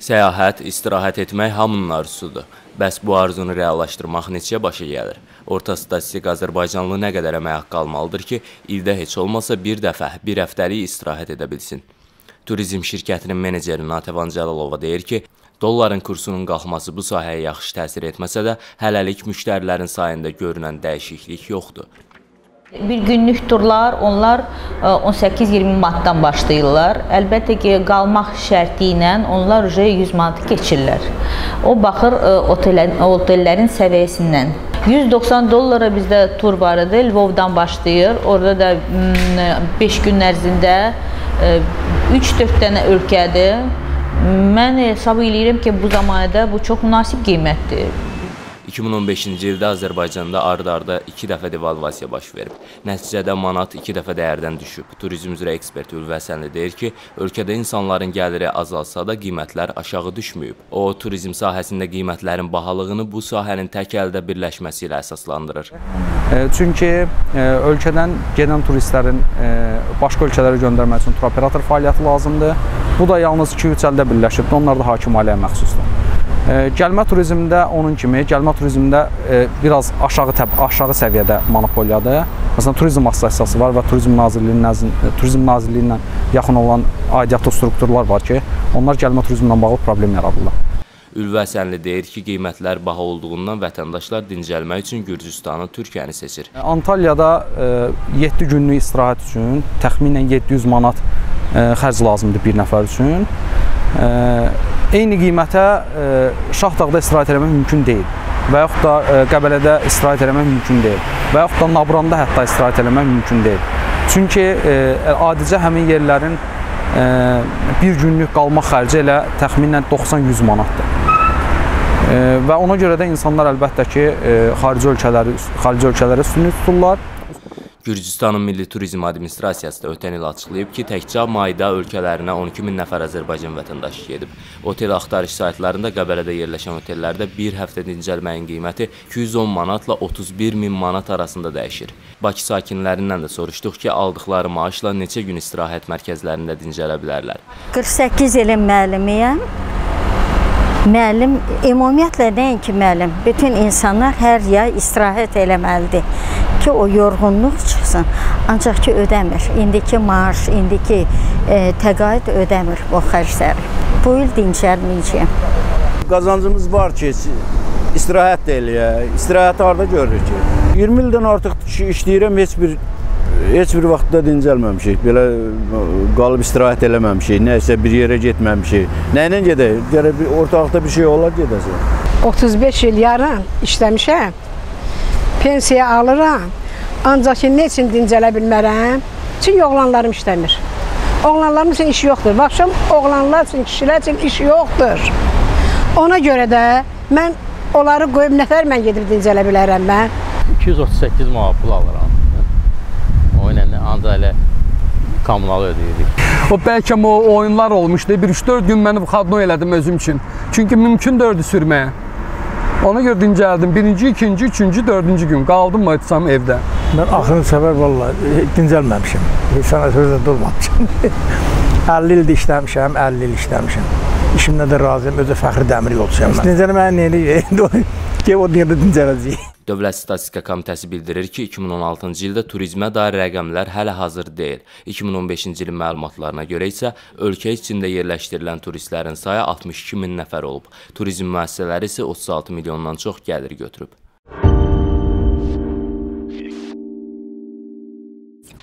Səyahət, istirahət etmək hamının arzusudur. Bəs bu arzunu reallaşdırmaq neçə başa gəlir? Orta statistik Azərbaycanlı nə qədər əmək haqqı almalıdır ki, ildə heç olmasa bir dəfə, bir həftəlik istirahət edə bilsin? Turizm şirkətinin meneceri Natəvan Cəlalova deyir ki, dolların kursunun qalxması bu sahəyə yaxşı təsir etməsə də, hələlik müştərilərin sayında görünən dəyişiklik yoxdur. Bir günlük turlar, onlar 18-20 manatdan başlayırlar. Əlbəttə ki, qalmaq şərti ilə onlar 100 manatı keçirlər. O baxır otellərin səviyyəsindən. 190 dollara bizdə tur var idi, Lvov'dan başlayır. Orada da 5 gün ərzində 3-4 dənə ölkədir. Mən hesab eləyirəm ki, bu zamanədə bu çox münasib qiymətdir. 2015-ci ildə Azərbaycanda arda-arda 2 dəfə devalvasiya baş verib. Nəticədə manat 2 dəfə dəyərdən düşüb. Turizm üzrə ekspert Ülvi Həsənli deyir ki, ölkədə insanların gəliri azalsa da qiymətlər aşağı düşməyib. O, turizm sahəsində qiymətlərin bahalığını bu sahənin tək əldə birləşməsi ilə əsaslandırır. Çünki ölkədən gələn turistlərin başqa ölkələrə göndərmək üçün tur operator fəaliyyəti lazımdır. Bu da yalnız 2-3 əldə birləşib, onlar da hakim ailəyə məxsusdur. Gəlmə turizmdə onun kimi, gəlmə turizmdə biraz aşağı səviyyədə monopoliyadır. Məsələn, Turizm Assosiasiyası var və Turizm Nazirliyi ilə yaxın olan aidiyyatlı strukturlar var ki, onlar gəlmə turizmlə bağlı problem yaradırlar. Ülvi Həsənli deyir ki, qiymətlər baha olduğundan vətəndaşlar dincəlmək üçün Gürcüstanı, Türkiyəni seçir. Antalyada 7 günlük istirahət üçün təxminən 700 manat xərc lazımdır bir nəfər üçün. Eyni qiymətə Şahdağda istirahət eləmək mümkün deyil və yaxud da Qəbələdə istirahət eləmək mümkün deyil və yaxud da Nabranda hətta istirahət eləmək mümkün deyil. Çünki adicə həmin yerlərin bir günlük qalma xərci elə təxminən 90-100 manatdır. Və ona görə də insanlar əlbəttə ki, xarici ölkələrə üstünlük tuturlar. Gürcüstanın Milli Turizm Administrasiyası da ötən il açıqlayıb ki, təkcə mayda ölkələrinə 12.000 nəfər Azərbaycan vətəndaşı gedib. Otel axtarış saytlarında Qəbələdə yerləşən otellərdə bir həftə dincəlməyin qiyməti 210 manatla 31.000 manat arasında dəyişir. Bakı sakinlərindən də soruşduq ki, aldıqları maaşla neçə gün istirahət mərkəzlərində dincələ bilərlər. 48 ilin müəllimiyəm. Müəllim, ümumiyyətlə nəyin ki müəllim, bütün insanlar hər yay istirahət eləməlidir ki, o yorğunluq çıxsın, ancaq ki, ödəmir. İndiki maaş, indiki təqaüd ödəmir o xərcləri. Bu il dincəlməyəcəyəm. Qazancımız var ki, istirahət də eləyək, istirahəti harada görürük ki. 20 ildən artıq işləyirəm, heç bir vaxtda dincəlməmişik, belə qalıb istirahət eləməmişik, nəysə bir yerə getməmişik. Nəylə gedək? Gərək ortalıqda bir şey olar gedəsən. 35 il yarım işləmişəm, pensiya alıram, ancaq ki, nə üçün dincələ bilmərəm? Çünki oğlanlarım işləmir. Oğlanlarım üçün iş yoxdur. Baxışam, oğlanlar üçün, kişilər üçün iş yoxdur. Ona görə də mən onları qoyub nətər mən gedib dincələ bilərəm mən? 238 manat pul alıram. Ancaq elə kommunalı ödəyirdik. O, bəlkə o oyunlar olmuşdu. Bir 3-4 gün məni xadno elədim özüm üçün. Çünki mümkün dördü sürməyə. Ona görə dincəldim. Birinci, ikinci, üçüncü, dördüncü gün. Qaldım maçsam evdə. Mən axırın səfər vallahi dincəlməmişim. Sənə sözlə durmamışam. 50 ildə işləmişəm, 50 il işləmişəm. İşimdə də razıyam, özə fəxri dəmir yolçuyam mən. Dincəlməyə neyini? Gəl o dünyada dincələcəyik. Dövlət Statistika Komitəsi bildirir ki, 2016-cı ildə turizmə dair rəqəmlər hələ hazır deyil. 2015-ci ilin məlumatlarına görə isə ölkə içində yerləşdirilən turistlərin sayı 62.000 nəfər olub. Turizm müəssisələri isə 36 milyondan çox gəlir götürüb.